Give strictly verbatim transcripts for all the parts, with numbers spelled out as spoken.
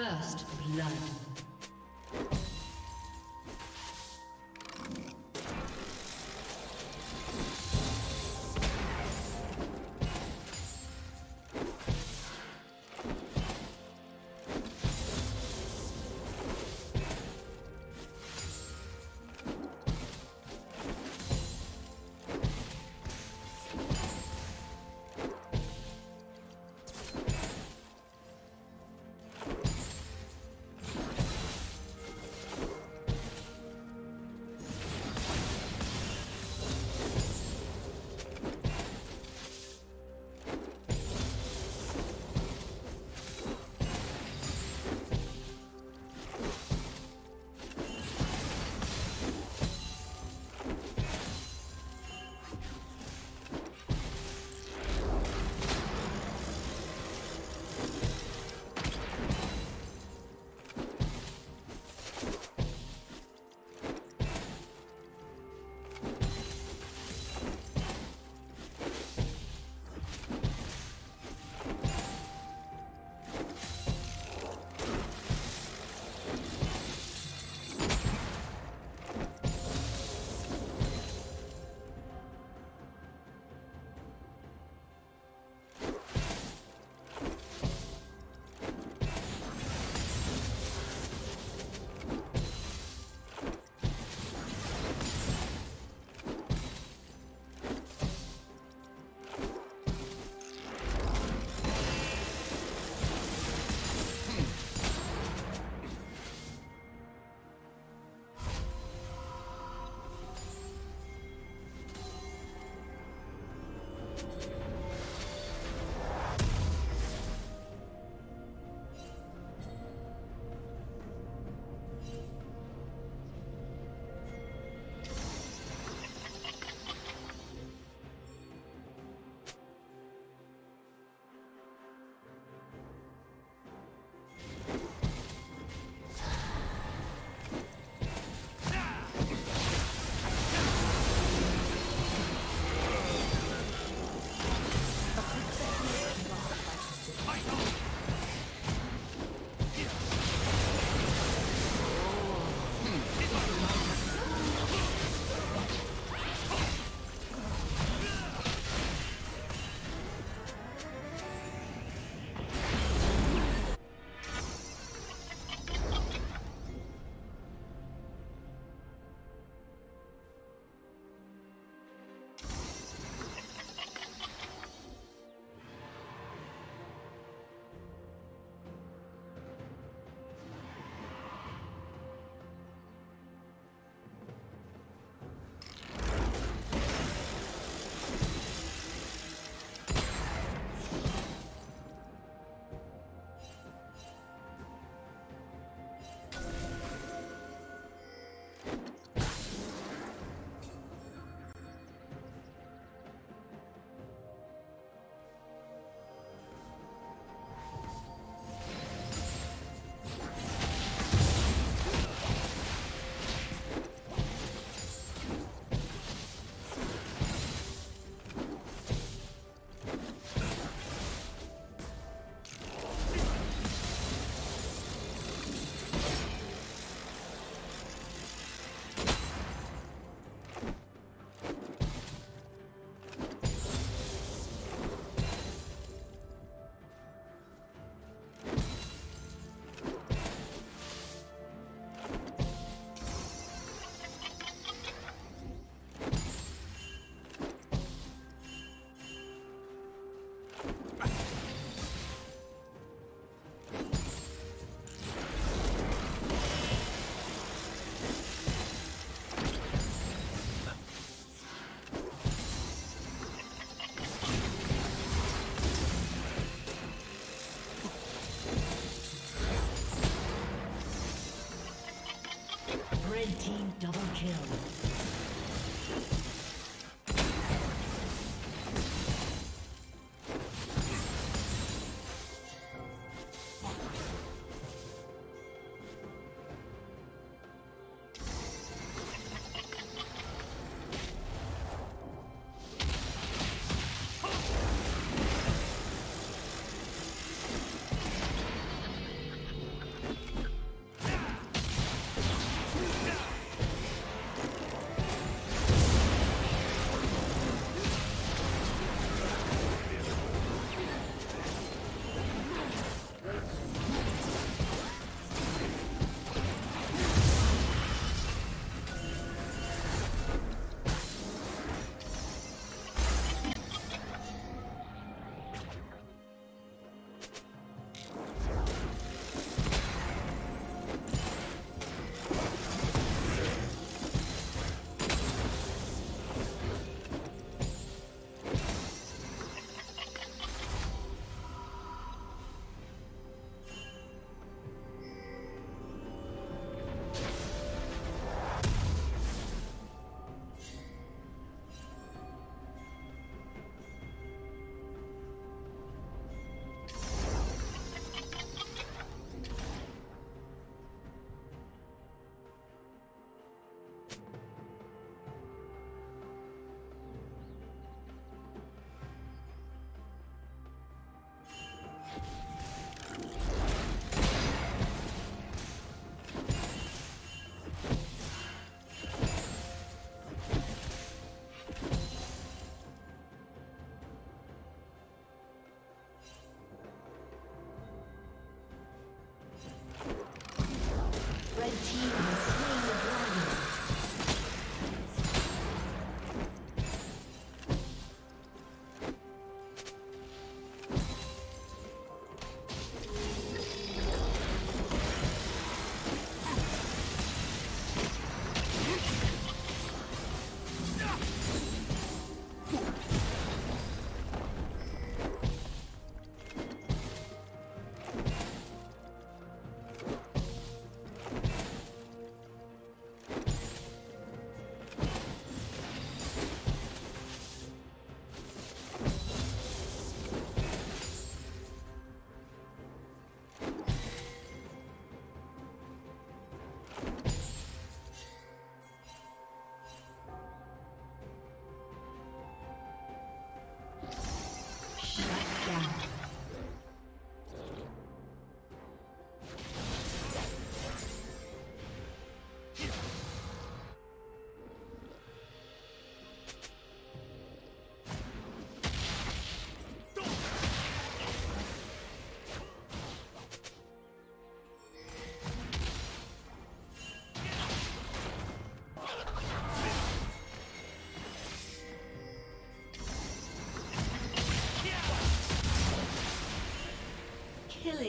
First blood. Red team double kill.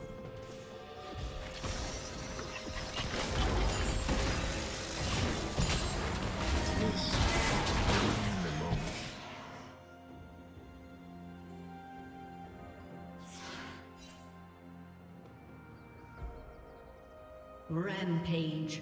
Rampage.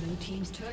The team's turret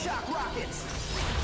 Shock rockets!